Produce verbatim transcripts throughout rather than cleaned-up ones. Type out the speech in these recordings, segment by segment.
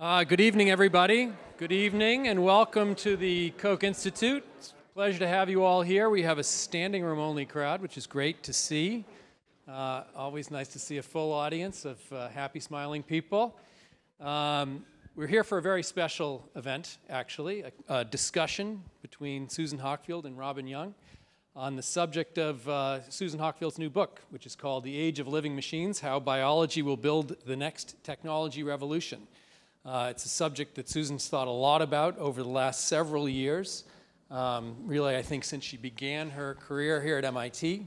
Uh, good evening, everybody. Good evening, and welcome to the Koch Institute. It's a pleasure to have you all here. We have a standing room only crowd, which is great to see. Uh, always nice to see a full audience of uh, happy, smiling people. Um, we're here for a very special event, actually, a, a discussion between Susan Hockfield and Robin Young on the subject of uh, Susan Hockfield's new book, which is called The Age of Living Machines, How Biology Will Build the Next Technology Revolution. Uh, it's a subject that Susan's thought a lot about over the last several years, um, really, I think, since she began her career here at M I T,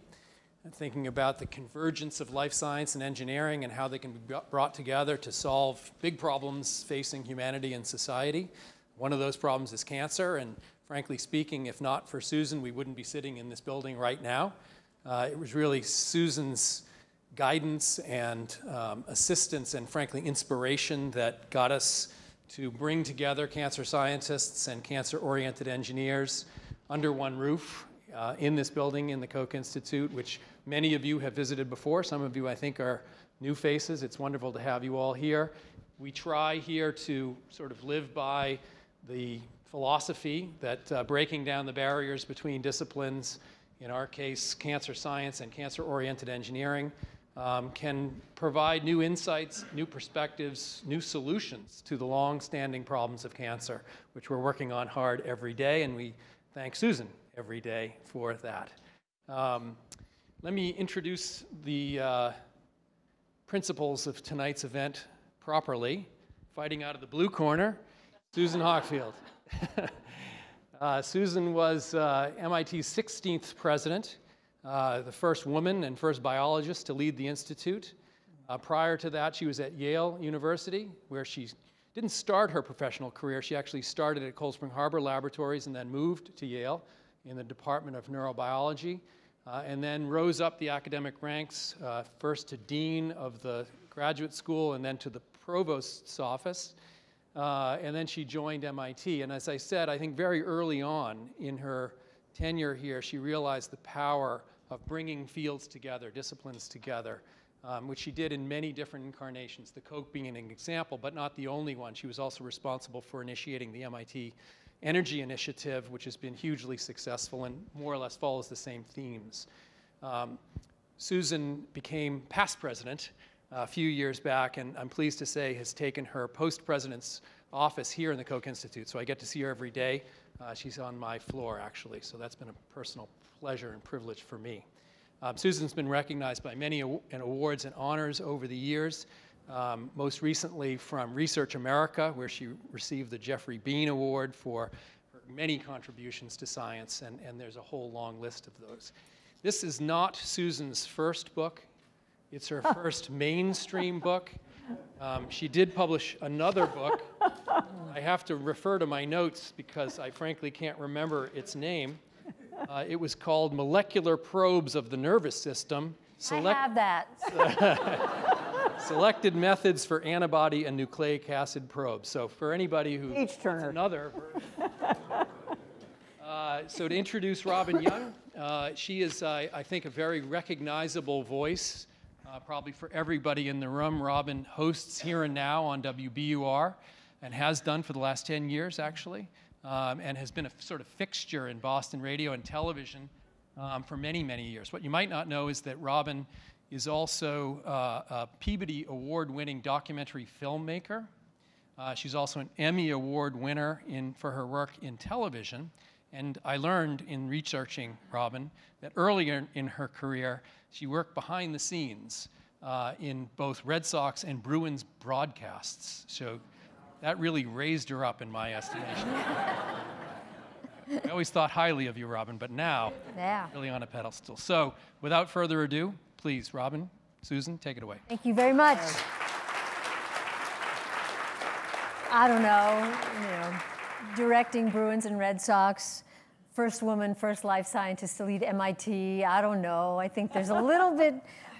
thinking about the convergence of life science and engineering and how they can be brought together to solve big problems facing humanity and society. One of those problems is cancer, and frankly speaking, if not for Susan, we wouldn't be sitting in this building right now. Uh, it was really Susan's guidance and um, assistance and, frankly, inspiration that got us to bring together cancer scientists and cancer-oriented engineers under one roof uh, in this building in the Koch Institute, which many of you have visited before. Some of you, I think, are new faces. It's wonderful to have you all here. We try here to sort of live by the philosophy that uh, breaking down the barriers between disciplines, in our case, cancer science and cancer-oriented engineering, Um, can provide new insights, new perspectives, new solutions to the long-standing problems of cancer, which we're working on hard every day, and we thank Susan every day for that. Um, let me introduce the uh, principals of tonight's event properly. Fighting out of the blue corner, Susan Hockfield. uh, Susan was uh, M I T's sixteenth president. Uh, the first woman and first biologist to lead the institute. Uh, prior to that, she was at Yale University, where she didn't start her professional career. She actually started at Cold Spring Harbor Laboratories and then moved to Yale in the Department of Neurobiology, uh, and then rose up the academic ranks, uh, first to dean of the graduate school and then to the provost's office. Uh, and then she joined M I T. And as I said, I think very early on in her tenure here, she realized the power of bringing fields together, disciplines together, um, which she did in many different incarnations, the Koch being an example, but not the only one. She was also responsible for initiating the M I T Energy Initiative, which has been hugely successful and more or less follows the same themes. Um, Susan became past president a few years back, and I'm pleased to say has taken her post-president's office here in the Koch Institute, so I get to see her every day. Uh, she's on my floor, actually, so that's been a personal pleasure and privilege for me. Um, Susan's been recognized by many aw and awards and honors over the years, um, most recently from Research America, where she received the Geoffrey Bean Award for her many contributions to science, and, and there's a whole long list of those. This is not Susan's first book. It's her first mainstream book. Um, she did publish another book. I have to refer to my notes because I frankly can't remember its name. Uh, it was called Molecular Probes of the Nervous System. Select I have that. Selected Methods for Antibody and Nucleic Acid Probes. So for anybody who needs another version. Uh, so to introduce Robin Young, uh, she is, uh, I think, a very recognizable voice. Uh, probably for everybody in the room. Robin hosts Here and Now on W B U R and has done for the last ten years, actually, um, and has been a sort of fixture in Boston radio and television um, for many, many years. What you might not know is that Robin is also uh, a Peabody Award-winning documentary filmmaker. Uh, she's also an Emmy Award winner in, for her work in television. And I learned in researching Robin that earlier in her career, she worked behind the scenes uh, in both Red Sox and Bruins broadcasts. So that really raised her up in my estimation. I always thought highly of you, Robin, but now, yeah, really on a pedestal. So without further ado, please, Robin, Susan, take it away. Thank you very much. Uh, I don't know, you know. Directing Bruins and Red Sox, first woman, first life scientist to lead M I T. I don't know. I think there's a little bit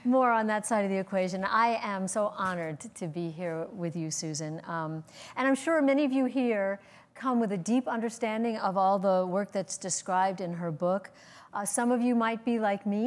more on that side of the equation. I am so honored to be here with you, Susan. Um, and I'm sure many of you here come with a deep understanding of all the work that's described in her book. Uh, some of you might be like me.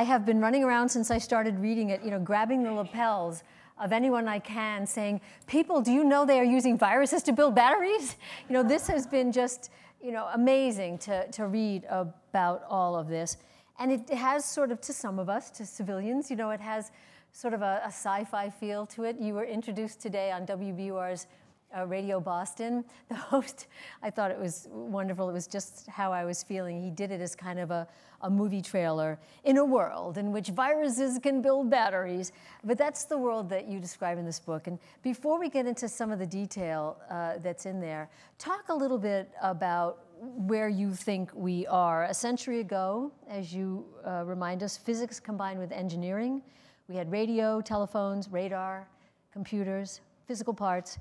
I have been running around since I started reading it, you know, grabbing the lapels of anyone I can saying, people, do you know they are using viruses to build batteries? You know, this has been just, you know, amazing to, to read about all of this. And it has sort of, to some of us, to civilians, you know, it has sort of a, a sci-fi feel to it. You were introduced today on W B U R's uh, Radio Boston. The host, I thought it was wonderful. It was just how I was feeling. He did it as kind of a, a movie trailer in a world in which viruses can build batteries. But that's the world that you describe in this book. And before we get into some of the detail uh, that's in there, talk a little bit about where you think we are. A century ago, as you uh, remind us, physics combined with engineering. We had radio, telephones, radar, computers, physical parts.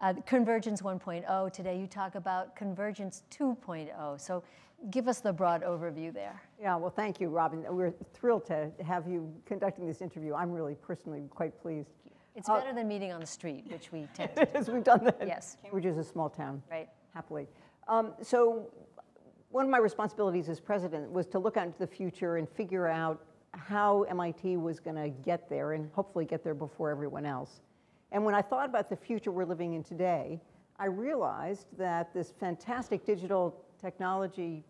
Uh, convergence one point oh. Today you talk about convergence two point oh. So give us the broad overview there. Yeah, well, thank you, Robin. We're thrilled to have you conducting this interview. I'm really personally quite pleased. It's uh, better than meeting on the street, which we tend to do. Yes, we've done that. Yes. Cambridge is a small town, right? Happily. Um, so one of my responsibilities as president was to look out into the future and figure out how M I T was going to get there and hopefully get there before everyone else. And when I thought about the future we're living in today, I realized that this fantastic digital technology,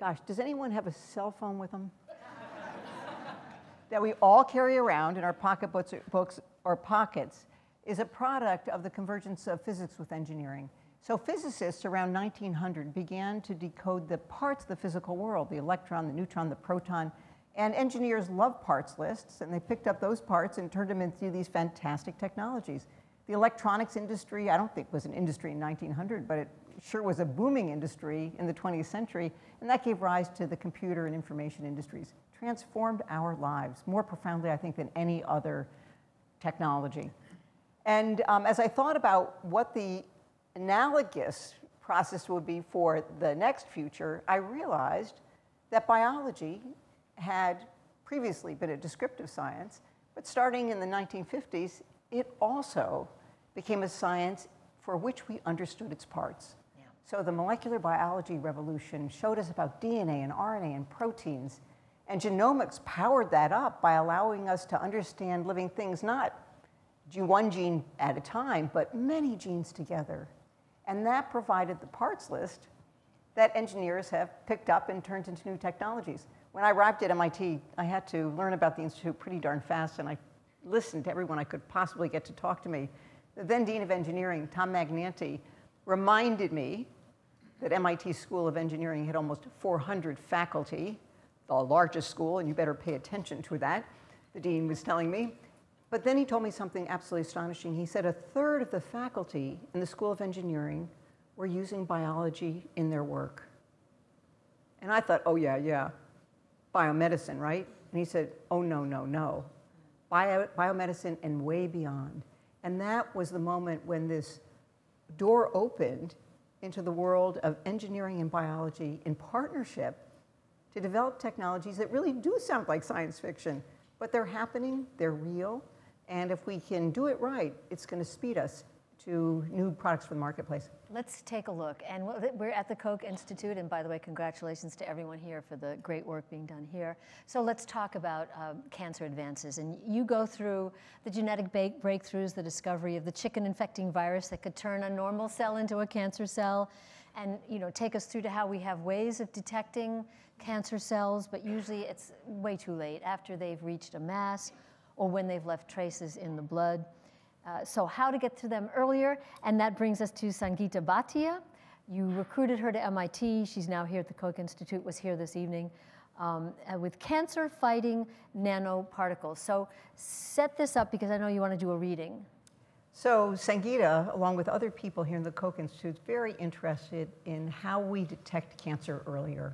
gosh, does anyone have a cell phone with them? That we all carry around in our pocketbooks or pockets is a product of the convergence of physics with engineering. So physicists around nineteen hundred began to decode the parts of the physical world, the electron, the neutron, the proton. And engineers love parts lists, and they picked up those parts and turned them into these fantastic technologies. The electronics industry, I don't think was an industry in nineteen hundred, but it sure was a booming industry in the twentieth century, and that gave rise to the computer and information industries. Transformed our lives more profoundly, I think, than any other technology. And um, as I thought about what the analogous process would be for the next future, I realized that biology had previously been a descriptive science, but starting in the nineteen fifties, it also became a science for which we understood its parts. Yeah. So the molecular biology revolution showed us about D N A and R N A and proteins, and genomics powered that up by allowing us to understand living things not one gene at a time, but many genes together. And that provided the parts list that engineers have picked up and turned into new technologies. When I arrived at M I T, I had to learn about the Institute pretty darn fast, and I listened to everyone I could possibly get to talk to me. The then Dean of Engineering, Tom Magnanti, reminded me that M I T School of Engineering had almost four hundred faculty, the largest school, and you better pay attention to that, the dean was telling me. But then he told me something absolutely astonishing. He said a third of the faculty in the School of Engineering were using biology in their work. And I thought, oh, yeah, yeah. Biomedicine, right? And he said, oh, no, no, no. Bio, biomedicine and way beyond. And that was the moment when this door opened into the world of engineering and biology in partnership to develop technologies that really do sound like science fiction, but they're happening, they're real, and if we can do it right, it's going to speed us to new products for the marketplace. Let's take a look. And we're at the Koch Institute. And by the way, congratulations to everyone here for the great work being done here. So let's talk about um, cancer advances. And you go through the genetic breakthroughs, the discovery of the chicken-infecting virus that could turn a normal cell into a cancer cell, and you know, take us through to how we have ways of detecting cancer cells. But usually it's way too late, after they've reached a mass or when they've left traces in the blood. Uh, so how to get to them earlier, and that brings us to Sangeeta Bhatia. You recruited her to M I T. She's now here at the Koch Institute, was here this evening, um, with cancer-fighting nanoparticles. So set this up, because I know you want to do a reading. So Sangeeta, along with other people here in the Koch Institute, is very interested in how we detect cancer earlier.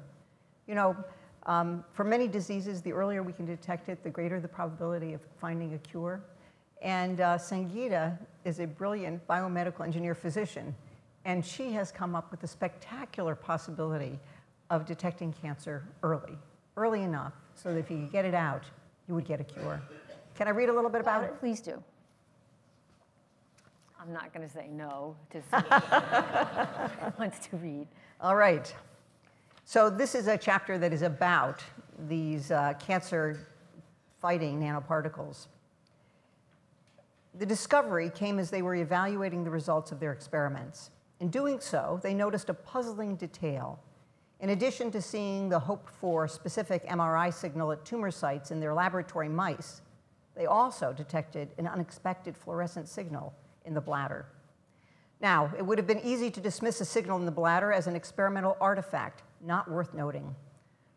You know, um, for many diseases, the earlier we can detect it, the greater the probability of finding a cure. And uh, Sangeeta is a brilliant biomedical engineer physician, and she has come up with a spectacular possibility of detecting cancer early, early enough so that if you could get it out, you would get a cure. Can I read a little bit about it? Please do. I'm not going to say no to Sangeeta who wants to read. All right. So this is a chapter that is about these uh, cancer-fighting nanoparticles. The discovery came as they were evaluating the results of their experiments. In doing so, they noticed a puzzling detail. In addition to seeing the hoped-for specific M R I signal at tumor sites in their laboratory mice, they also detected an unexpected fluorescent signal in the bladder. Now, it would have been easy to dismiss a signal in the bladder as an experimental artifact, not worth noting.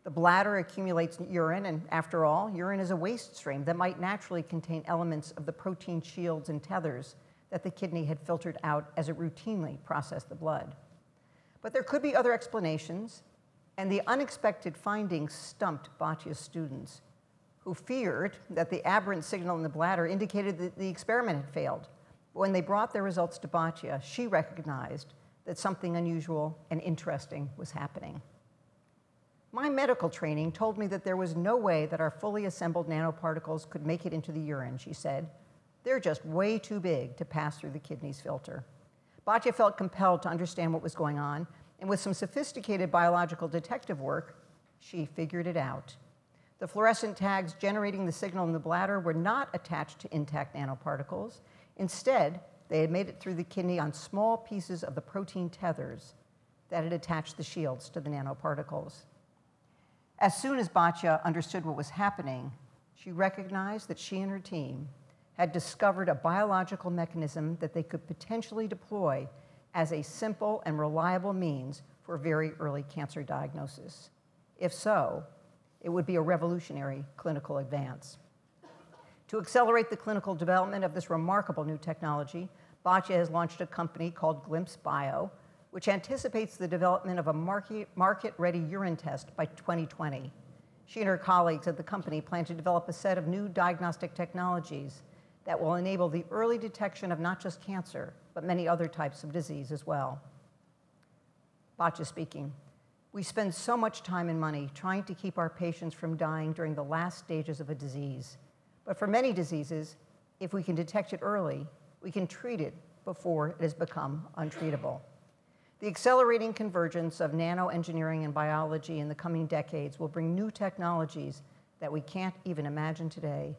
The bladder accumulates urine, and after all, urine is a waste stream that might naturally contain elements of the protein shields and tethers that the kidney had filtered out as it routinely processed the blood. But there could be other explanations, and the unexpected findings stumped Bhatia's students, who feared that the aberrant signal in the bladder indicated that the experiment had failed. But when they brought their results to Bhatia, she recognized that something unusual and interesting was happening. My medical training told me that there was no way that our fully assembled nanoparticles could make it into the urine, she said. They're just way too big to pass through the kidney's filter. Bhatia felt compelled to understand what was going on, and with some sophisticated biological detective work, she figured it out. The fluorescent tags generating the signal in the bladder were not attached to intact nanoparticles. Instead, they had made it through the kidney on small pieces of the protein tethers that had attached the shields to the nanoparticles. As soon as Bhatia understood what was happening, she recognized that she and her team had discovered a biological mechanism that they could potentially deploy as a simple and reliable means for very early cancer diagnosis. If so, it would be a revolutionary clinical advance. To accelerate the clinical development of this remarkable new technology, Bhatia has launched a company called Glimpse Bio, which anticipates the development of a market-ready urine test by twenty twenty. She and her colleagues at the company plan to develop a set of new diagnostic technologies that will enable the early detection of not just cancer, but many other types of disease as well. Bhatia speaking. We spend so much time and money trying to keep our patients from dying during the last stages of a disease. But for many diseases, if we can detect it early, we can treat it before it has become untreatable. The accelerating convergence of nanoengineering and biology in the coming decades will bring new technologies that we can't even imagine today.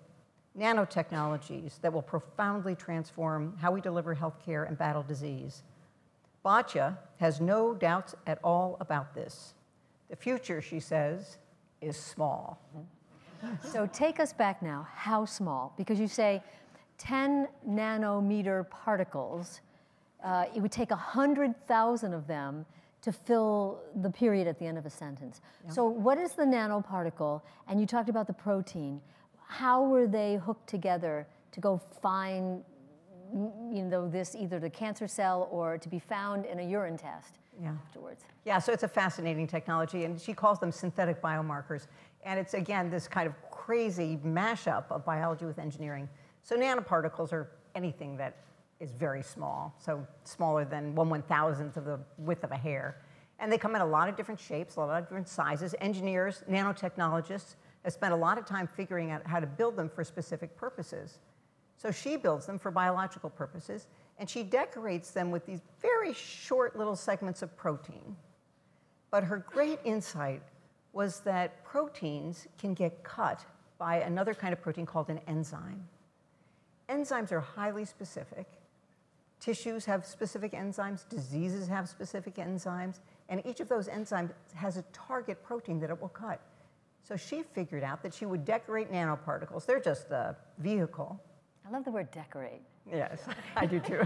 Nanotechnologies that will profoundly transform how we deliver healthcare and battle disease. Bhatia has no doubts at all about this. The future, she says, is small. So take us back now. How small? Because you say ten nanometer particles. Uh, it would take one hundred thousand of them to fill the period at the end of a sentence. Yeah. So what is the nanoparticle? And you talked about the protein. How were they hooked together to go find, you know, this, either the cancer cell or to be found in a urine test yeah. afterwards? Yeah, so it's a fascinating technology. And she calls them synthetic biomarkers. And it's, again, this kind of crazy mashup of biology with engineering. So nanoparticles are anything that is very small, so smaller than one one thousandth of the width of a hair. And they come in a lot of different shapes, a lot of different sizes. Engineers, nanotechnologists have spent a lot of time figuring out how to build them for specific purposes. So she builds them for biological purposes, and she decorates them with these very short little segments of protein. But her great insight was that proteins can get cut by another kind of protein called an enzyme. Enzymes are highly specific. Tissues have specific enzymes, diseases have specific enzymes, and each of those enzymes has a target protein that it will cut. So she figured out that she would decorate nanoparticles. They're just the vehicle. I love the word decorate. Yes, I do too.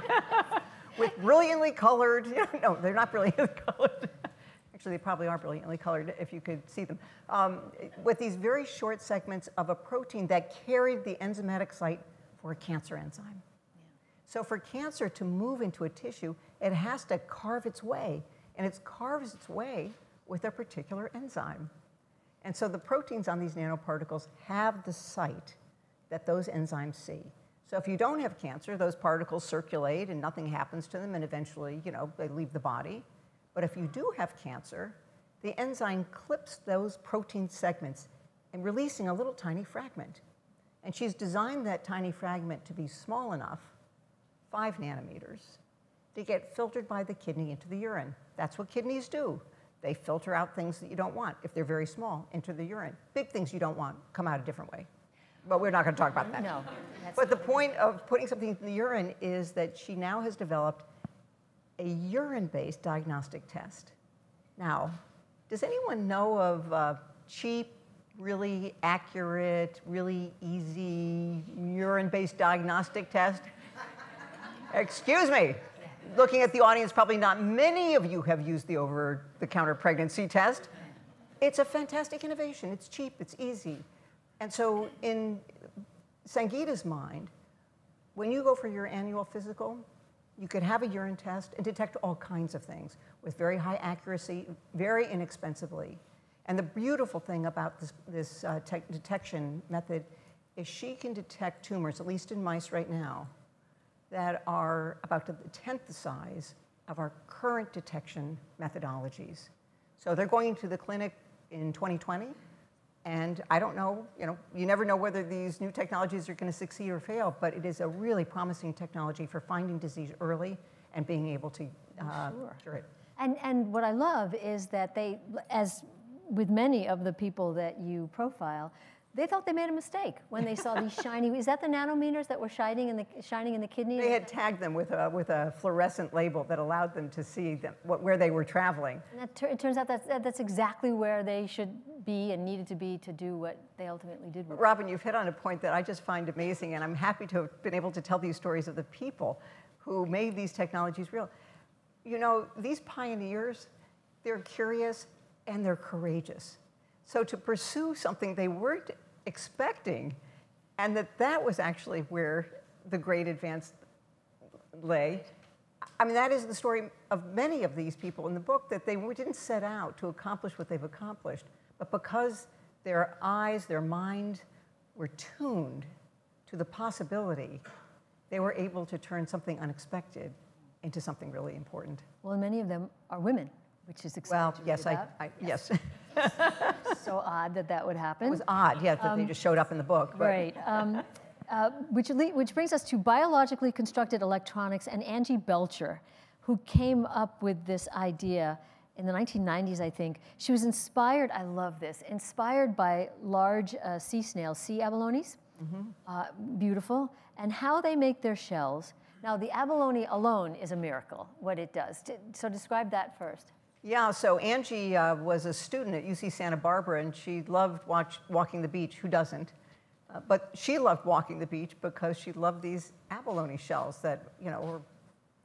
With brilliantly colored, no, they're not brilliantly colored. Actually, they probably are brilliantly colored if you could see them. Um, with these very short segments of a protein that carried the enzymatic site for a cancer enzyme. So for cancer to move into a tissue, it has to carve its way, and it carves its way with a particular enzyme. And so the proteins on these nanoparticles have the site that those enzymes see. So if you don't have cancer, those particles circulate and nothing happens to them, and eventually, you know, they leave the body. But if you do have cancer, the enzyme clips those protein segments and releasing a little tiny fragment. And she's designed that tiny fragment to be small enough, five nanometers, to get filtered by the kidney into the urine. That's what kidneys do. They filter out things that you don't want, if they're very small, into the urine. Big things you don't want come out a different way. But we're not going to talk about that. No. But the point of putting something in the urine is that she now has developed a urine-based diagnostic test. Now, does anyone know of uh, cheap, really accurate, really easy urine-based diagnostic test? Excuse me. Looking at the audience, probably not many of you have used the over-the-counter pregnancy test. It's a fantastic innovation. It's cheap. It's easy. And so in Sangeeta's mind, when you go for your annual physical, you could have a urine test and detect all kinds of things with very high accuracy, very inexpensively. And the beautiful thing about this, this uh, detection method is she can detect tumors, at least in mice right now, that are about the tenth the size of our current detection methodologies. So they're going to the clinic in twenty twenty. And I don't know, you know, you never know whether these new technologies are going to succeed or fail, but it is a really promising technology for finding disease early and being able to uh, sure. cure it. And, and what I love is that they, as with many of the people that you profile, they thought they made a mistake when they saw these shiny, is that the nanometers that were shining in the, shining in the kidney? They had tagged them with a, with a fluorescent label that allowed them to see them, what, where they were traveling. And that, it turns out that's, that's exactly where they should be and needed to be to do what they ultimately did with. Robin, you've hit on a point that I just find amazing, and I'm happy to have been able to tell these stories of the people who made these technologies real. You know, these pioneers, they're curious and they're courageous. So to pursue something they weren't expecting, and that that was actually where the great advance lay. I mean, that is the story of many of these people in the book, that they didn't set out to accomplish what they've accomplished, but because their eyes, their mind were tuned to the possibility, they were able to turn something unexpected into something really important. Well, and many of them are women, which is exciting. Well, yes, I, I, yes. yes. So odd that that would happen. It was odd, yeah, that um, they just showed up in the book. But. Right, um, uh, which, which brings us to biologically constructed electronics and Angie Belcher, who came up with this idea in the nineteen nineties, I think. She was inspired, I love this, inspired by large uh, sea snails, sea abalones, mm-hmm. uh, beautiful, and how they make their shells. Now, the abalone alone is a miracle, what it does. So describe that first. Yeah, so Angie uh, was a student at U C Santa Barbara, and she loved watch, walking the beach. Who doesn't? Uh, but she loved walking the beach because she loved these abalone shells that, you know,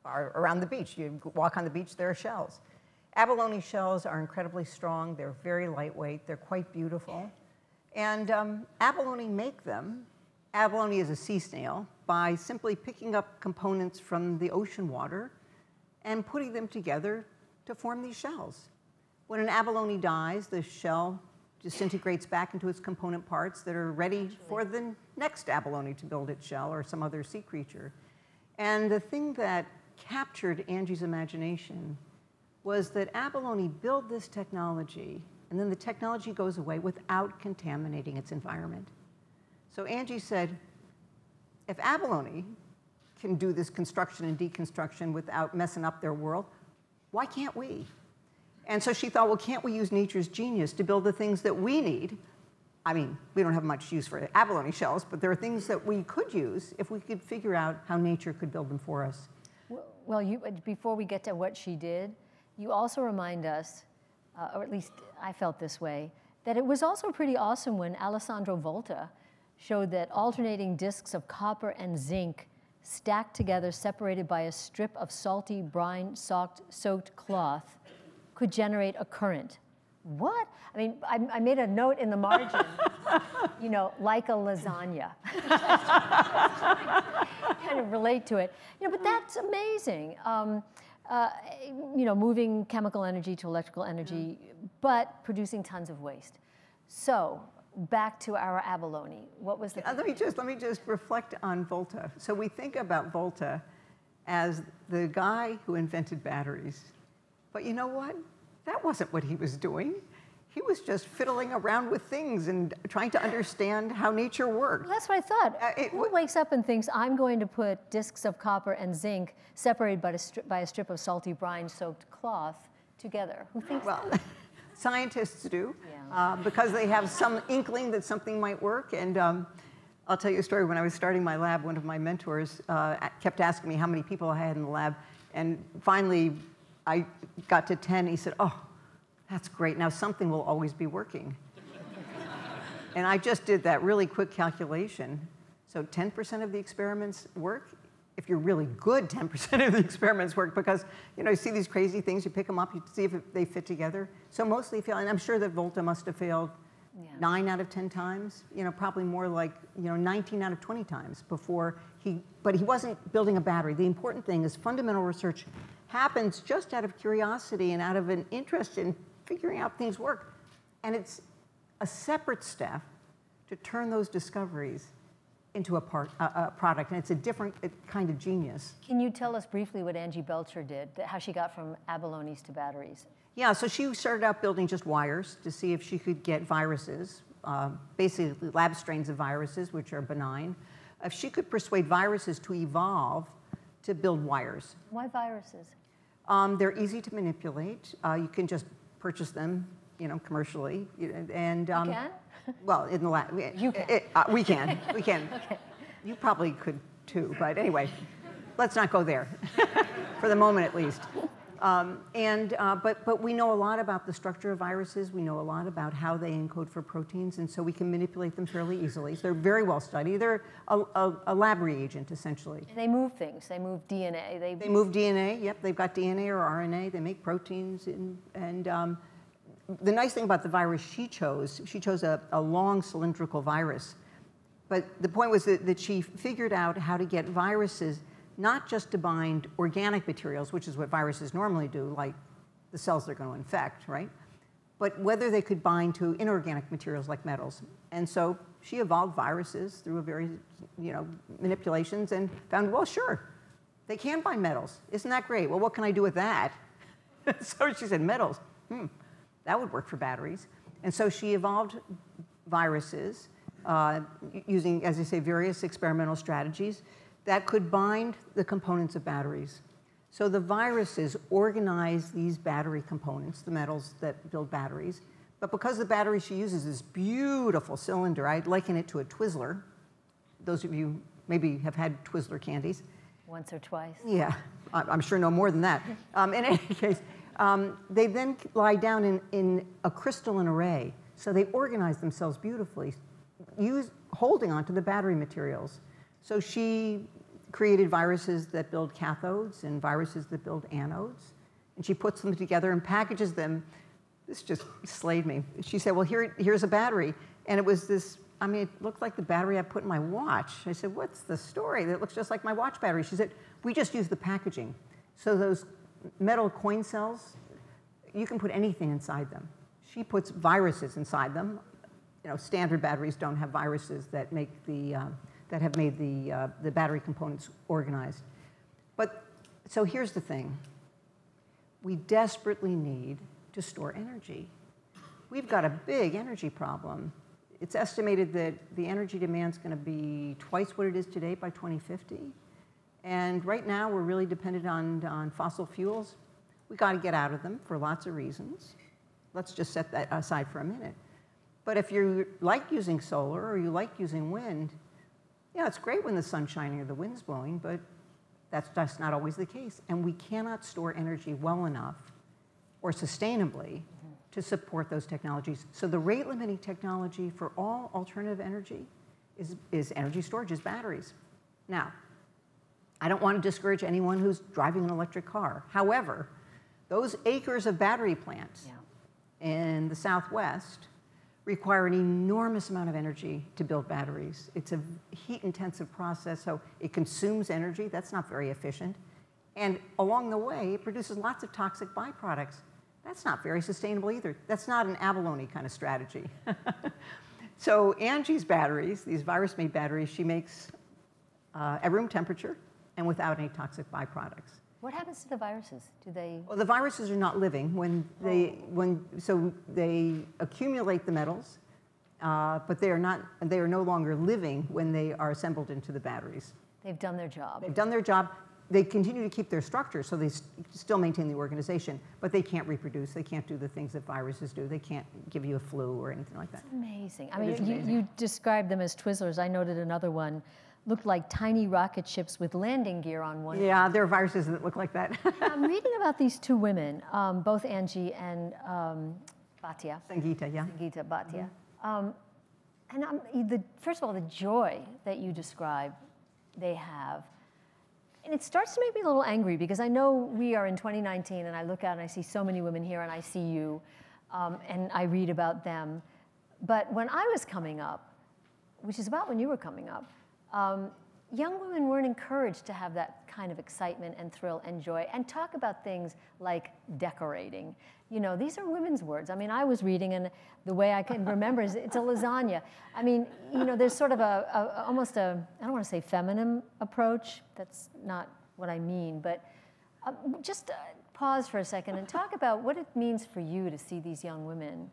are, are around the beach. You walk on the beach, there are shells. Abalone shells are incredibly strong. They're very lightweight. They're quite beautiful. And um, abalone make them. Abalone is a sea snail by simply picking up components from the ocean water and putting them together to form these shells. When an abalone dies, the shell disintegrates back into its component parts that are ready for the next abalone to build its shell or some other sea creature. And the thing that captured Angie's imagination was that abalone build this technology, and then the technology goes away without contaminating its environment. So Angie said, if abalone can do this construction and deconstruction without messing up their world, why can't we? And so she thought, well, can't we use nature's genius to build the things that we need? I mean, we don't have much use for abalone shells, but there are things that we could use if we could figure out how nature could build them for us. Well, you, before we get to what she did, you also remind us, uh, or at least I felt this way, that it was also pretty awesome when Alessandro Volta showed that alternating discs of copper and zinc stacked together, separated by a strip of salty, brine-soaked cloth, could generate a current. What? I mean, I, I made a note in the margin, you know, like a lasagna. Kind of relate to it. You know, but that's amazing. Um, uh, you know, moving chemical energy to electrical energy, yeah. but producing tons of waste. So, back to our abalone. What was the yeah, let me just let me just reflect on Volta. So we think about Volta as the guy who invented batteries, but you know what? That wasn't what he was doing. He was just fiddling around with things and trying to understand how nature worked. Well, that's what I thought. Uh, it, who wakes up and thinks I'm going to put discs of copper and zinc separated by a, stri by a strip of salty brine-soaked cloth together? Who thinks well, that? Scientists do, yeah. uh, because they have some inkling that something might work. And um, I'll tell you a story. When I was starting my lab, one of my mentors uh, kept asking me how many people I had in the lab. And finally, I got to ten. He said, oh, that's great. Now something will always be working. And I just did that really quick calculation. So ten percent of the experiments work. If you're really good, ten percent of the experiments work because, you know, you see these crazy things, you pick them up, you see if they fit together. So mostly fail, and I'm sure that Volta must have failed yeah. nine out of ten times, you know, probably more like, you know, nineteen out of twenty times before he, but he wasn't building a battery. The important thing is fundamental research happens just out of curiosity and out of an interest in figuring out things work. And it's a separate step to turn those discoveries into a, part, uh, a product, and it's a different kind of genius. Can you tell us briefly what Angie Belcher did, how she got from abalones to batteries? Yeah, so she started out building just wires to see if she could get viruses, uh, basically lab strains of viruses, which are benign. If she could persuade viruses to evolve to build wires. Why viruses? Um, they're easy to manipulate. Uh, you can just purchase them, you know, commercially, and um, you can? Well, in the lab, you can. It, uh, we can, we can. Okay. You probably could too, but anyway, let's not go there, for the moment at least. Um, and uh, but but we know a lot about the structure of viruses. We know a lot about how they encode for proteins, and so we can manipulate them fairly easily. So they're very well studied. They're a, a, a lab reagent essentially. And they move things. They move D N A. They they move D N A. Yep, they've got D N A or R N A. They make proteins and and. Um, The nice thing about the virus she chose, she chose a, a long cylindrical virus. But the point was that, that she figured out how to get viruses not just to bind organic materials, which is what viruses normally do, like the cells they're going to infect, right? But whether they could bind to inorganic materials like metals. And so she evolved viruses through a very, you know, manipulations and found, well, sure, they can bind metals. Isn't that great? Well, what can I do with that? So she said, metals. Hmm. That would work for batteries. And so she evolved viruses uh, using, as I say, various experimental strategies that could bind the components of batteries. So the viruses organize these battery components, the metals that build batteries. But because the battery she uses is this beautiful cylinder, I liken it to a Twizzler. Those of you maybe have had Twizzler candies. Once or twice. Yeah, I'm sure no more than that. Um, in any case. Um, they then lie down in, in a crystalline array. So they organize themselves beautifully, use, holding onto the battery materials. So she created viruses that build cathodes and viruses that build anodes. And she puts them together and packages them. This just slayed me. She said, well, here, here's a battery. And it was this, I mean, it looked like the battery I put in my watch. I said, what's the story? That looks just like my watch battery. She said, we just use the packaging. So those metal coin cells, you can put anything inside them. She puts viruses inside them. You know, standard batteries don't have viruses that make the uh, that have made the uh, the battery components organized. But so here's the thing: we desperately need to store energy. We've got a big energy problem. It's estimated that the energy demand is going to be twice what it is today by twenty fifty. And right now, we're really dependent on, on fossil fuels. We've got to get out of them for lots of reasons. Let's just set that aside for a minute. But if you like using solar or you like using wind, yeah, it's great when the sun's shining or the wind's blowing, but that's just not always the case. And we cannot store energy well enough or sustainably mm-hmm. to support those technologies. So the rate-limiting technology for all alternative energy is, is energy storage, is batteries. Now, I don't want to discourage anyone who's driving an electric car. However, those acres of battery plants yeah. in the Southwest require an enormous amount of energy to build batteries. It's a heat-intensive process, so it consumes energy. That's not very efficient. And along the way, it produces lots of toxic byproducts. That's not very sustainable either. That's not an abalone kind of strategy. So Angie's batteries, these virus-made batteries, she makes uh, at room temperature and without any toxic byproducts. What happens to the viruses? Do they? Well, the viruses are not living when they when so they accumulate the metals, uh, but they are not they are no longer living when they are assembled into the batteries. They've done their job. They've done their job. they continue to keep their structure, so they st still maintain the organization, but they can't reproduce. They can't do the things that viruses do. They can't give you a flu or anything like that. It's amazing. I mean, amazing. You, you described them as Twizzlers. I noted another one. Looked like tiny rocket ships with landing gear on one. Yeah, there are viruses that look like that. I'm reading about these two women, um, both Angie and um, Bhatia. Sangeeta, yeah. Sangeeta Bhatia. Mm-hmm. um, and um, the, first of all, the joy that you describe they have. And it starts to make me a little angry, because I know we are in twenty nineteen, and I look out and I see so many women here, and I see you, um, and I read about them. But when I was coming up, which is about when you were coming up, Um, young women weren't encouraged to have that kind of excitement and thrill and joy and talk about things like decorating. You know, these are women's words. I mean, I was reading, and the way I can remember is it's a lasagna. I mean, you know, there's sort of a, a almost a, I don't want to say feminine approach. That's not what I mean. But uh, just uh, pause for a second and talk about what it means for you to see these young women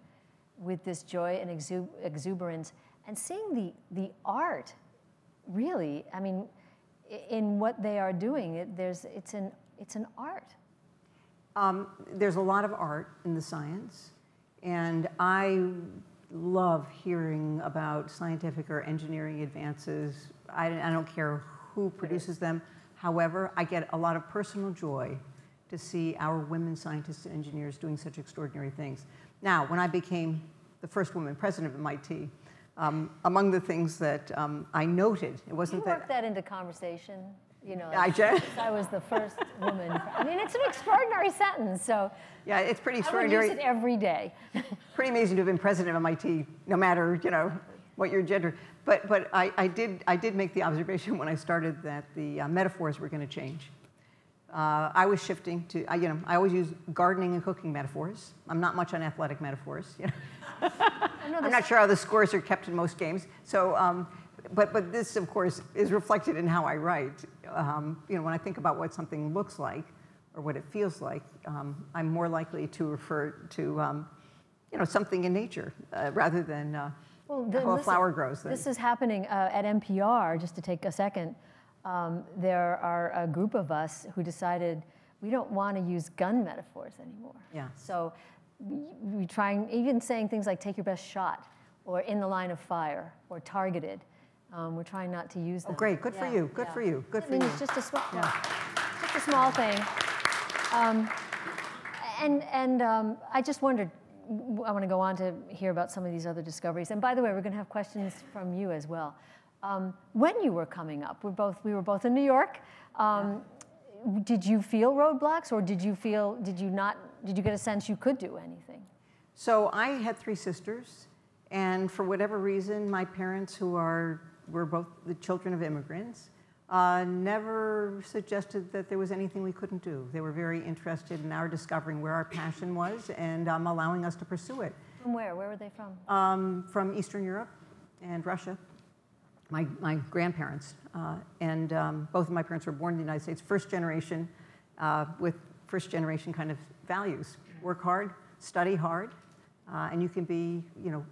with this joy and exu exuberance and seeing the, the art. Really, I mean, in what they are doing, it, there's, it's, an, it's an art. Um, there's a lot of art in the science. And I love hearing about scientific or engineering advances. I, I don't care who produces them. However, I get a lot of personal joy to see our women scientists and engineers doing such extraordinary things. Now, when I became the first woman president of M I T, Um, among the things that um, I noted, it wasn't that. You worked that, that into conversation, you know. I just. I was the first woman. I mean, it's an extraordinary sentence, so. Yeah, it's pretty extraordinary. I would use it every day. Pretty amazing to have been president of M I T, no matter, you know, what your gender. But but I, I did I did make the observation when I started that the uh, metaphors were going to change. Uh, I was shifting to, I, you know, I always use gardening and cooking metaphors. I'm not much on athletic metaphors. You know? I'm not sure how the scores are kept in most games. So, um, but, but this, of course, is reflected in how I write. Um, you know, when I think about what something looks like or what it feels like, um, I'm more likely to refer to, um, you know, something in nature uh, rather than uh, well, the, how a flower grows. Then. This is happening uh, at N P R, just to take a second. Um, there are a group of us who decided we don't want to use gun metaphors anymore. Yeah. So we, we trying, even saying things like take your best shot or in the line of fire or targeted. Um, we're trying not to use them. Oh, great. Good yeah. for you. Good yeah. for you. Good I for mean, you. It's just a small, yeah. just a small thing. Um, and and um, I just wondered, I want to go on to hear about some of these other discoveries. And by the way, we're going to have questions from you as well. Um, when you were coming up, we're both, we were both in New York. Um, yeah. Did you feel roadblocks, or did you feel, did you not, did you get a sense you could do anything? So I had three sisters, and for whatever reason, my parents, who are, were both the children of immigrants, uh, never suggested that there was anything we couldn't do. They were very interested in our discovering where our passion was and um, allowing us to pursue it. From where? Where were they from? Um, from Eastern Europe and Russia. My, my grandparents, uh, and um, both of my parents were born in the United States, first generation, uh, with first generation kind of values. Work hard, study hard, uh, and you can be, you know,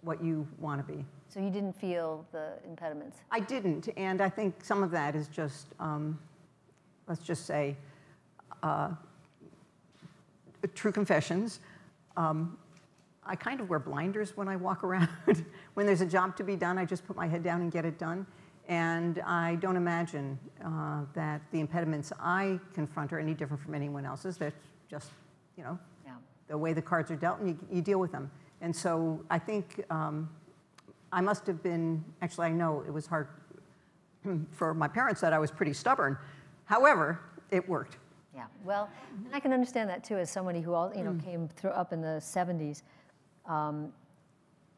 what you want to be. So you didn't feel the impediments? I didn't, and I think some of that is just, um, let's just say, uh, true confessions. Um, I kind of wear blinders when I walk around. When there's a job to be done, I just put my head down and get it done. And I don't imagine uh, that the impediments I confront are any different from anyone else's. That's just, you know, yeah. the way the cards are dealt, and you, you deal with them. And so I think um, I must have been, actually I know it was hard for my parents that I was pretty stubborn. However, it worked. Yeah, well, and I can understand that too as somebody who all, you know, mm. came through up in the seventies. Um,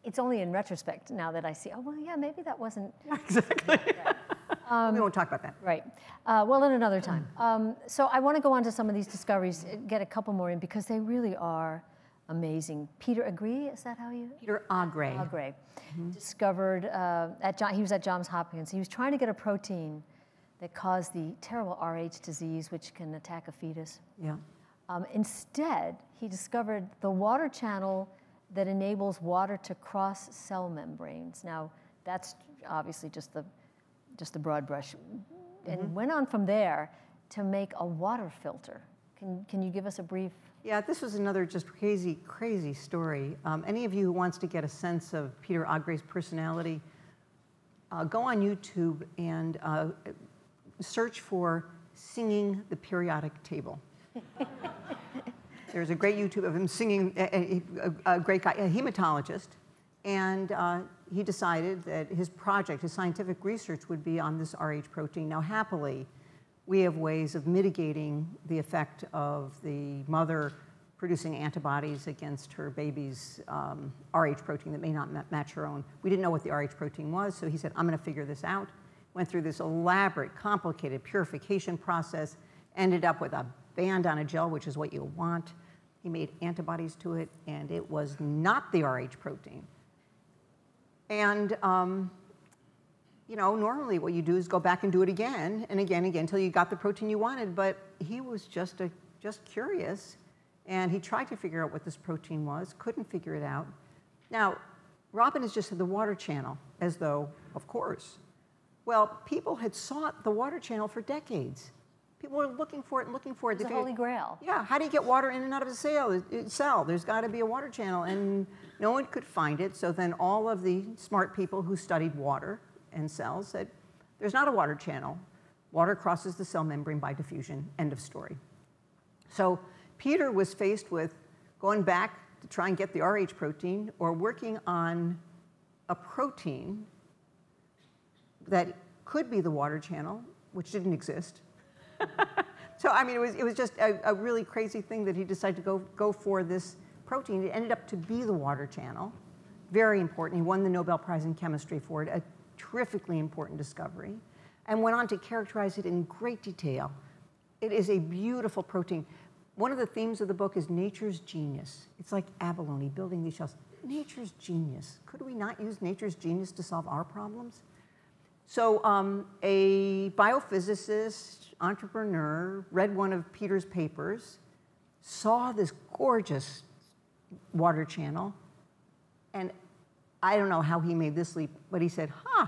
it's only in retrospect now that I see, oh, well, yeah, maybe that wasn't. Exactly. Right. Um, we won't talk about that. Right. Uh, well, at another time. Um, so I want to go on to some of these discoveries, get a couple more in, because they really are amazing. Peter Agre, is that how you? Peter Agre. Agre. Mm-hmm. Discovered, uh, at John, he was at Johns Hopkins. He was trying to get a protein that caused the terrible R H disease, which can attack a fetus. Yeah. Um, instead, he discovered the water channel that enables water to cross cell membranes. Now, that's obviously just the, just the broad brush. Mm-hmm. And went on from there to make a water filter. Can, can you give us a brief? Yeah, this was another just crazy, crazy story. Um, any of you who wants to get a sense of Peter Agre's personality, uh, go on YouTube and uh, search for singing the periodic table. There's a great YouTube of him singing, a, a, a great guy, a hematologist, and uh, he decided that his project, his scientific research, would be on this Rh protein. Now, happily, we have ways of mitigating the effect of the mother producing antibodies against her baby's um, Rh protein that may not match her own. We didn't know what the Rh protein was, so he said, I'm going to figure this out. Went through this elaborate, complicated purification process, ended up with a band on a gel, which is what you want. He made antibodies to it, and it was not the Rh protein. And um, you know, normally what you do is go back and do it again and again and again until you got the protein you wanted, but he was just, a, just curious, and he tried to figure out what this protein was, couldn't figure it out. Now, Robin has just said the water channel, as though, of course. Well, people had sought the water channel for decades. People were looking for it and looking for it. It's the holy grail. Yeah, how do you get water in and out of a cell? cell? There's got to be a water channel, and no one could find it, so then all of the smart people who studied water and cells said, there's not a water channel. Water crosses the cell membrane by diffusion, end of story. So Peter was faced with going back to try and get the Rh protein or working on a protein that could be the water channel, which didn't exist. So I mean, it was, it was just a, a really crazy thing that he decided to go, go for this protein. It ended up to be the water channel. Very important. He won the Nobel Prize in Chemistry for it. A terrifically important discovery, and went on to characterize it in great detail. It is a beautiful protein. One of the themes of the book is nature's genius. It's like abalone building these shells. Nature's genius. Could we not use nature's genius to solve our problems? So um, a biophysicist, entrepreneur, read one of Peter's papers, saw this gorgeous water channel, and I don't know how he made this leap, but he said, huh,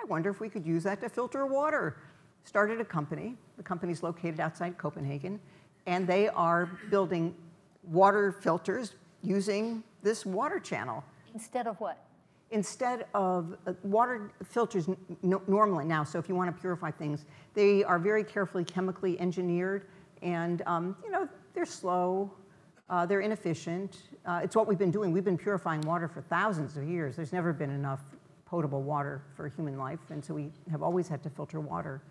I wonder if we could use that to filter water. Started a company. The company's located outside Copenhagen, and they are building water filters using this water channel. Instead of what? Instead of uh, water filters no normally now, so if you want to purify things, they are very carefully chemically engineered, and um, you know, they're slow. Uh, they're inefficient. Uh, it's what we've been doing. We've been purifying water for thousands of years. There's never been enough potable water for human life, and so we have always had to filter water.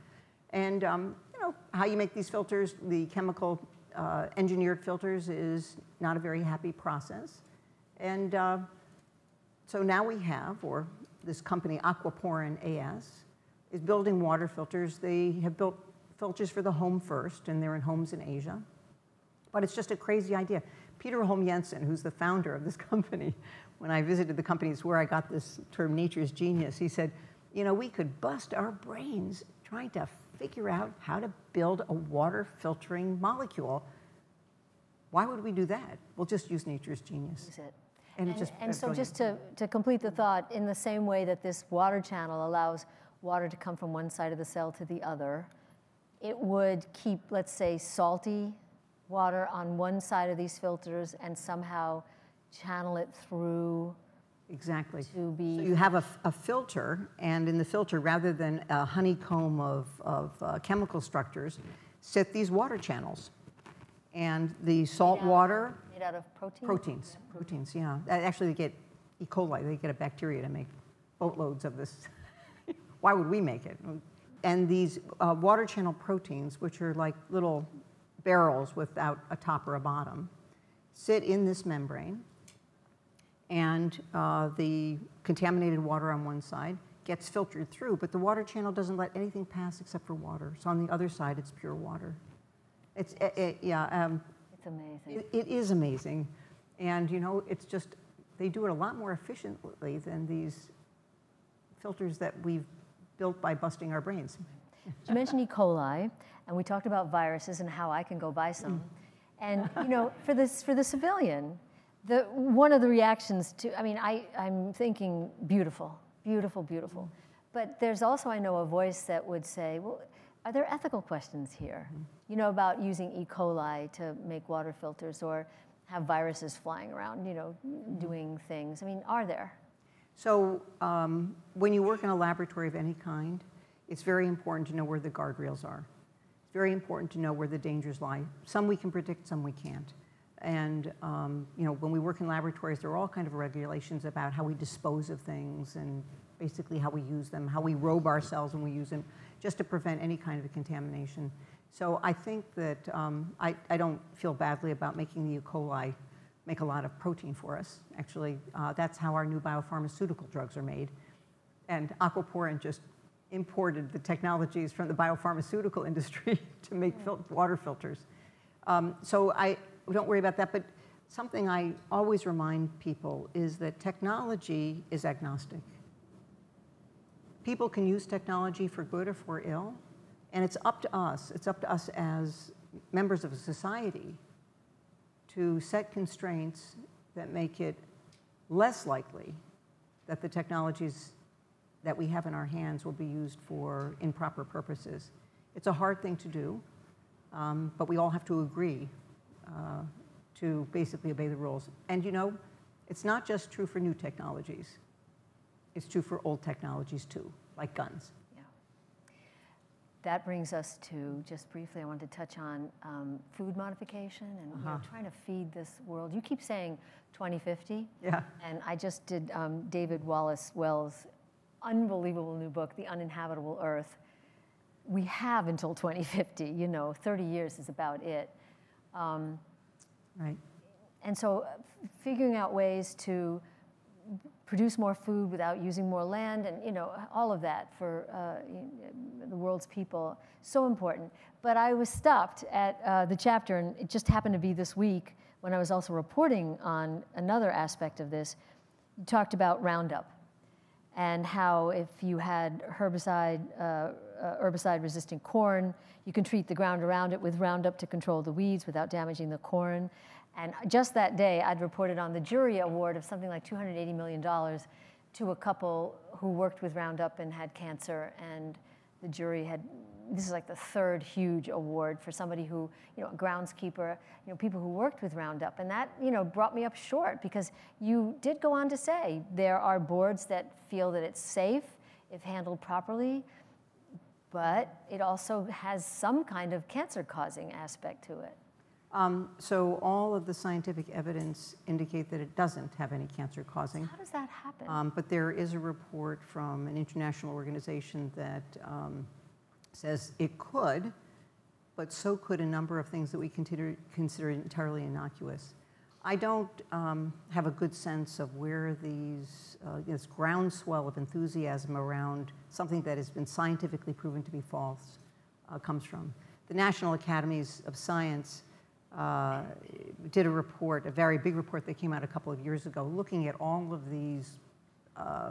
And um, you know, how you make these filters, the chemical uh, engineered filters, is not a very happy process. And uh, so now we have, or this company, Aquaporin A S, is building water filters. They have built filters for the home first, and they're in homes in Asia. But it's just a crazy idea. Peter Holm Jensen, who's the founder of this company, when I visited the company, it's where I got this term nature's genius. He said, you know, we could bust our brains trying to figure out how to build a water filtering molecule. Why would we do that? We'll just use nature's genius. Use it. And, and, it just, and so just to, to complete the thought, in the same way that this water channel allows water to come from one side of the cell to the other, it would keep, let's say, salty water on one side of these filters and somehow channel it through. Exactly. To be so you have a, a filter, and in the filter, rather than a honeycomb of, of uh, chemical structures, sit these water channels. And the salt made out, water. Made out of protein? Proteins. Yeah. Proteins, yeah. Actually, they get E. coli. They get a bacteria to make boatloads of this. Why would we make it? And these uh, water channel proteins, which are like little barrels without a top or a bottom, sit in this membrane, and uh, the contaminated water on one side gets filtered through, but the water channel doesn't let anything pass except for water. So on the other side, it's pure water. It's, it, it, yeah. Um, it's amazing. It, it is amazing. And you know, it's just, they do it a lot more efficiently than these filters that we've built by busting our brains. You mentioned E. coli, and we talked about viruses and how I can go buy some. And you know, for this, for the civilian, the one of the reactions to, I mean, I, I'm thinking beautiful, beautiful, beautiful. But there's also, I know, a voice that would say, well, are there ethical questions here? Mm-hmm. You know, about using E. coli to make water filters or have viruses flying around, you know, mm-hmm. doing things. I mean, are there? So um, when you work in a laboratory of any kind, it's very important to know where the guardrails are. It's very important to know where the dangers lie. Some we can predict, some we can't. And um, you know, when we work in laboratories, there are all kind of regulations about how we dispose of things and basically how we use them, how we robe ourselves when we use them, just to prevent any kind of a contamination. So I think that um, I, I don't feel badly about making the E. coli make a lot of protein for us. Actually, uh, that's how our new biopharmaceutical drugs are made. And Aquaporin just imported the technologies from the biopharmaceutical industry to make fil- water filters. Um, so I don't worry about that, but something I always remind people is that technology is agnostic. People can use technology for good or for ill, and it's up to us, it's up to us as members of a society to set constraints that make it less likely that the technologies that we have in our hands will be used for improper purposes. It's a hard thing to do, um, but we all have to agree uh, to basically obey the rules. And you know, it's not just true for new technologies. It's true for old technologies too, like guns. Yeah. That brings us to, just briefly, I wanted to touch on um, food modification and uh-huh. you know, trying to feed this world. You keep saying twenty fifty. Yeah. And I just did um, David Wallace Wells' unbelievable new book, The Uninhabitable Earth. We have until twenty fifty, you know, thirty years is about it. Um, right. And so figuring out ways to produce more food without using more land and, you know, all of that for uh, the world's people, so important. But I was stopped at uh, the chapter, and it just happened to be this week when I was also reporting on another aspect of this. You talked about Roundup, and how if you had herbicide, uh, uh, herbicide-resistant corn, you can treat the ground around it with Roundup to control the weeds without damaging the corn. And just that day, I'd reported on the jury award of something like two hundred eighty million dollars to a couple who worked with Roundup and had cancer. And the jury had, this is like the third huge award for somebody who, you know, a groundskeeper, you know, people who worked with Roundup. And that, you know, brought me up short, because you did go on to say there are boards that feel that it's safe if handled properly, but it also has some kind of cancer-causing aspect to it. Um, so all of the scientific evidence indicate that it doesn't have any cancer causing. How does that happen? Um, but there is a report from an international organization that um, says it could, but so could a number of things that we consider, consider entirely innocuous. I don't um, have a good sense of where these, uh, this groundswell of enthusiasm around something that has been scientifically proven to be false uh, comes from. The National Academies of Science Uh, did a report, a very big report that came out a couple of years ago, looking at all of these uh,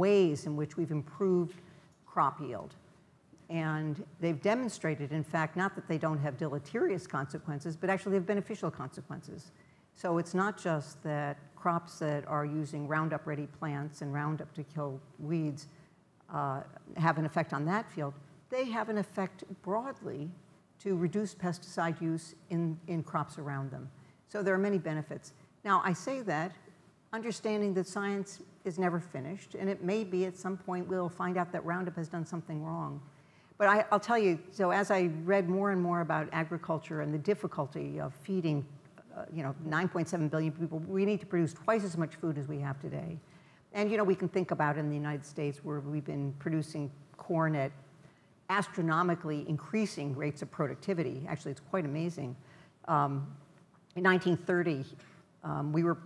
ways in which we've improved crop yield. And they've demonstrated, in fact, not that they don't have deleterious consequences, but actually they have beneficial consequences. So it's not just that crops that are using Roundup-ready plants and Roundup to kill weeds uh, have an effect on that field. They have an effect broadly to reduce pesticide use in, in crops around them. So there are many benefits. Now, I say that understanding that science is never finished, and it may be at some point we'll find out that Roundup has done something wrong. But I, I'll tell you, so as I read more and more about agriculture and the difficulty of feeding uh, you know, nine point seven billion people, we need to produce twice as much food as we have today. And you know, we can think about in the United States where we've been producing corn at astronomically increasing rates of productivity. Actually, it's quite amazing. Um, in nineteen thirty, um, we were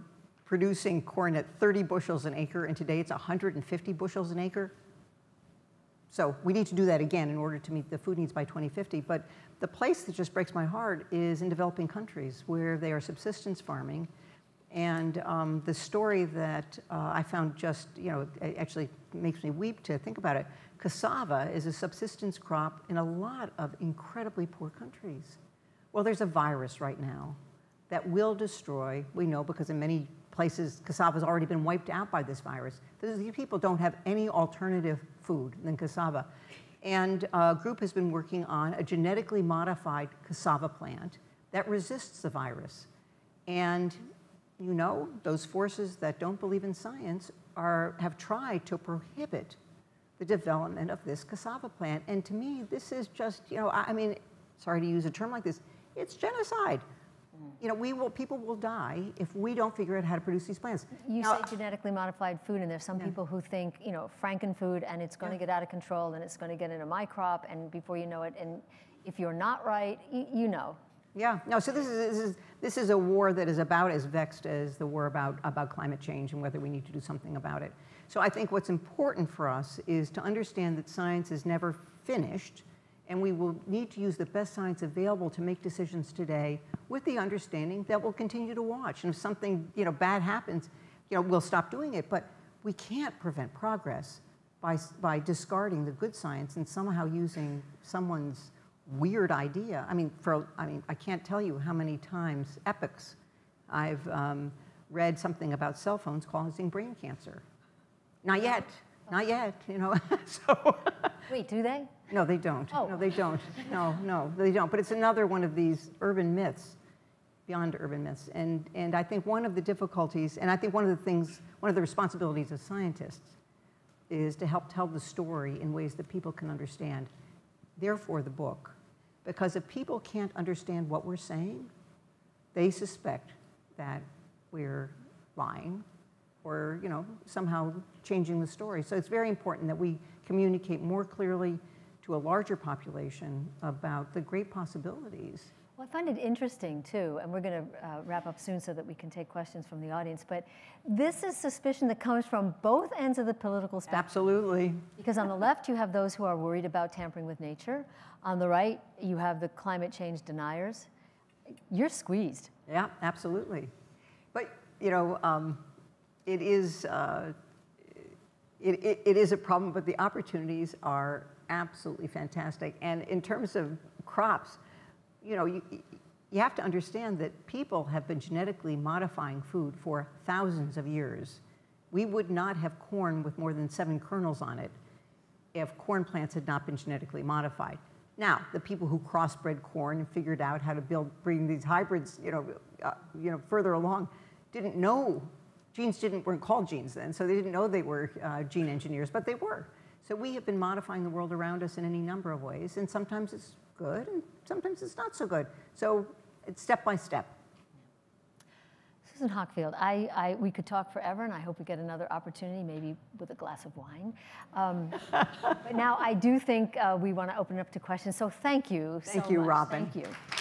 producing corn at thirty bushels an acre, and today it's one hundred fifty bushels an acre. So we need to do that again in order to meet the food needs by twenty fifty. But the place that just breaks my heart is in developing countries where they are subsistence farming. And um, the story that uh, I found just, you know, it actually makes me weep to think about it. Cassava is a subsistence crop in a lot of incredibly poor countries. Well, there's a virus right now that will destroy, we know, because in many places cassava has already been wiped out by this virus. These people don't have any alternative food than cassava. And a group has been working on a genetically modified cassava plant that resists the virus. And you know, those forces that don't believe in science are, have tried to prohibit the development of this cassava plant. And to me, this is just, you know, I, I mean, sorry to use a term like this, it's genocide. You know, we will, people will die if we don't figure out how to produce these plants. You now, say genetically modified food, and there's some yeah. people who think, you know, frankenfood, and it's going yeah. to get out of control, and it's going to get into my crop, and before you know it, and if you're not right, y you know. Yeah. No. So this is, this is this is a war that is about as vexed as the war about about climate change and whether we need to do something about it. So I think what's important for us is to understand that science is never finished. And we will need to use the best science available to make decisions today with the understanding that we'll continue to watch. And if something, you know, bad happens, you know, we'll stop doing it. But we can't prevent progress by, by discarding the good science and somehow using someone's weird idea. I mean, for, I mean, I can't tell you how many times epics I've um, read something about cell phones causing brain cancer. Not yet. Not yet, you know. So wait, do they? No, they don't. Oh. No, they don't. No, no, they don't. But it's another one of these urban myths, beyond urban myths. And, and I think one of the difficulties, and I think one of the things, one of the responsibilities of scientists is to help tell the story in ways that people can understand. Therefore, the book. Because if people can't understand what we're saying, they suspect that we're lying or, you know, somehow changing the story. So it's very important that we communicate more clearly to a larger population about the great possibilities. Well, I find it interesting, too, and we're going to uh, wrap up soon so that we can take questions from the audience, but this is suspicion that comes from both ends of the political spectrum. Absolutely. Because on the left, you have those who are worried about tampering with nature. On the right, you have the climate change deniers. You're squeezed. Yeah, absolutely. But, you know, um, it is, uh, it, it, it is a problem, but the opportunities are absolutely fantastic. And in terms of crops, you know, you, you have to understand that people have been genetically modifying food for thousands of years. We would not have corn with more than seven kernels on it if corn plants had not been genetically modified. Now, the people who crossbred corn and figured out how to build, bring these hybrids, you know, uh, you know, further along, didn't know. Genes didn't, weren't called genes then, so they didn't know they were uh, gene engineers, but they were. So we have been modifying the world around us in any number of ways, and sometimes it's good, and sometimes it's not so good. So it's step by step. Susan Hockfield, I, I, we could talk forever, and I hope we get another opportunity, maybe with a glass of wine. Um, but now I do think uh, we want to open it up to questions, so thank you so much. Thank you, Robin. Thank you.